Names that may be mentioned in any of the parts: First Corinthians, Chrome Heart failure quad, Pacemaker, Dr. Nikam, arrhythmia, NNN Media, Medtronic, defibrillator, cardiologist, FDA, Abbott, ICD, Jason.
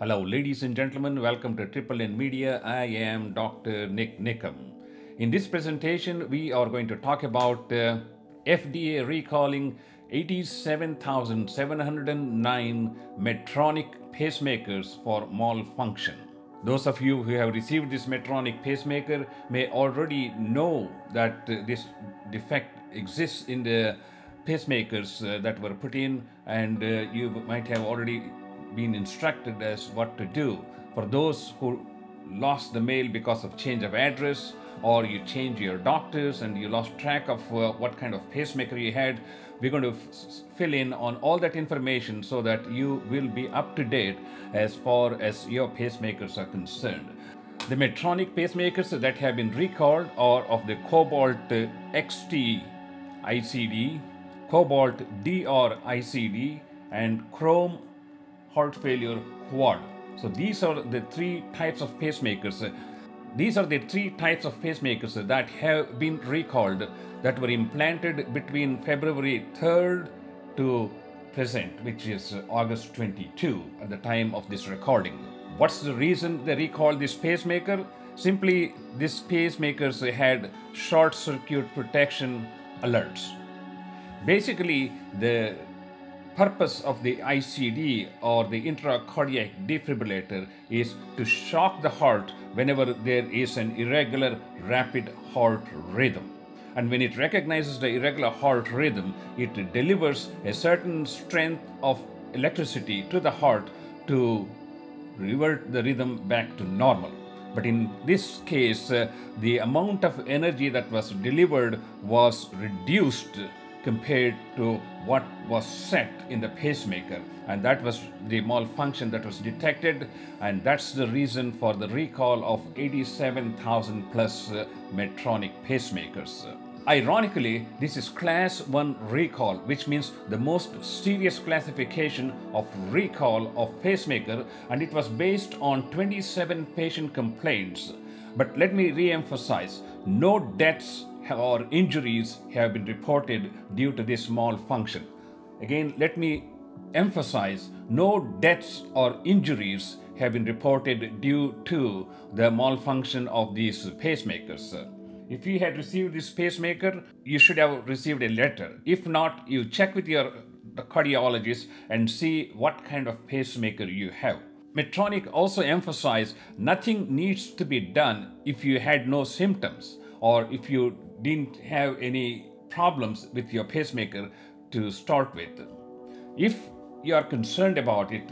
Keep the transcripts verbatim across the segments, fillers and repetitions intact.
Hello ladies and gentlemen, welcome to N N N Media. I am Doctor Nikam. In this presentation, we are going to talk about uh, F D A recalling eighty-seven thousand seven hundred nine Medtronic pacemakers for malfunction. Those of you who have received this Medtronic pacemaker may already know that uh, this defect exists in the pacemakers uh, that were put in, and uh, you might have already been instructed as what to do. For those who lost the mail because of change of address, or you change your doctors and you lost track of uh, what kind of pacemaker you had, we're going to fill in on all that information so that you will be up to date as far as your pacemakers are concerned. The Medtronic pacemakers that have been recalled are of the Cobalt X T I C D, Cobalt D R I C D, and Chrome Heart failure quad. So these are the three types of pacemakers. These are the three types of pacemakers that have been recalled, that were implanted between February third to present, which is August twenty-second at the time of this recording. What's the reason they recalled this pacemaker? Simply, this pacemakers had short circuit protection alerts. Basically, the purpose of the I C D, or the intracardiac defibrillator, is to shock the heart whenever there is an irregular rapid heart rhythm. And when it recognizes the irregular heart rhythm, it delivers a certain strength of electricity to the heart to revert the rhythm back to normal. But in this case, uh, the amount of energy that was delivered was reduced compared to what was set in the pacemaker, and that was the malfunction that was detected, and that's the reason for the recall of eighty-seven thousand plus uh, Medtronic pacemakers. Ironically, this is class one recall, which means the most serious classification of recall of pacemaker, and it was based on twenty-seven patient complaints. But let me re-emphasize, no deaths or injuries have been reported due to this malfunction. Again, let me emphasize, no deaths or injuries have been reported due to the malfunction of these pacemakers. If you had received this pacemaker, you should have received a letter. If not, you check with your cardiologist and see what kind of pacemaker you have. Medtronic also emphasized nothing needs to be done if you had no symptoms, or if you didn't have any problems with your pacemaker to start with. If you are concerned about it,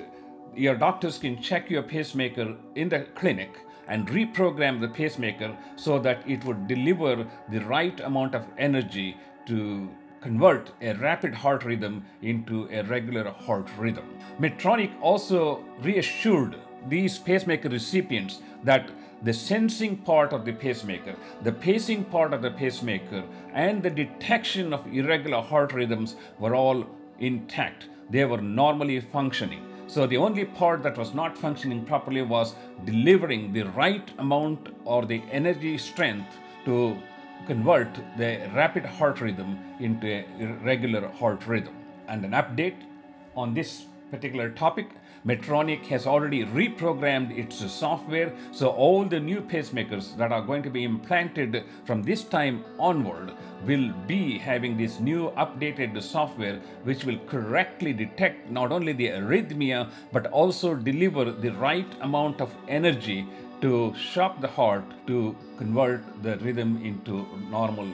your doctors can check your pacemaker in the clinic and reprogram the pacemaker so that it would deliver the right amount of energy to convert a rapid heart rhythm into a regular heart rhythm. Medtronic also reassured these pacemaker recipients that the sensing part of the pacemaker, the pacing part of the pacemaker, and the detection of irregular heart rhythms were all intact. They were normally functioning. So the only part that was not functioning properly was delivering the right amount or the energy strength to convert the rapid heart rhythm into a irregular heart rhythm. And an update on this particular topic, Medtronic has already reprogrammed its software, so all the new pacemakers that are going to be implanted from this time onward will be having this new updated software, which will correctly detect not only the arrhythmia but also deliver the right amount of energy to shock the heart to convert the rhythm into normal.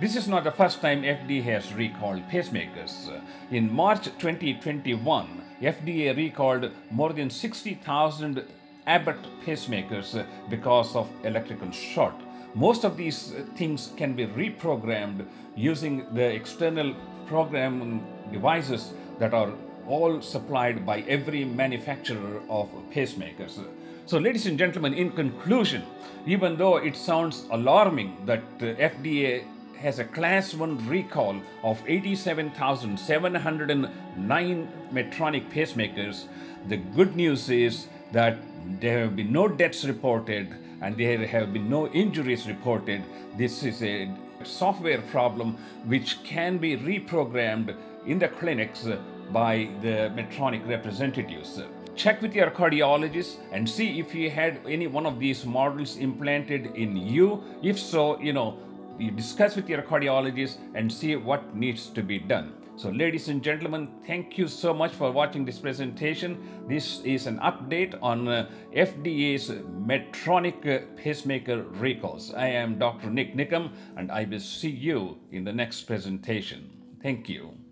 This is not the first time F D A has recalled pacemakers. In March twenty twenty-one, F D A recalled more than sixty thousand Abbott pacemakers because of electrical short. Most of these things can be reprogrammed using the external programming devices that are all supplied by every manufacturer of pacemakers. So ladies and gentlemen, in conclusion, even though it sounds alarming that F D A has a class one recall of eighty-seven thousand seven hundred nine Medtronic pacemakers, the good news is that there have been no deaths reported and there have been no injuries reported. This is a software problem which can be reprogrammed in the clinics by the Medtronic representatives. Check with your cardiologist and see if he had any one of these models implanted in you. If so, you know, you discuss with your cardiologist and see what needs to be done. So ladies and gentlemen, thank you so much for watching this presentation. This is an update on uh, F D A's Medtronic uh, pacemaker recalls. I am Doctor Nikam, and I will see you in the next presentation. Thank you.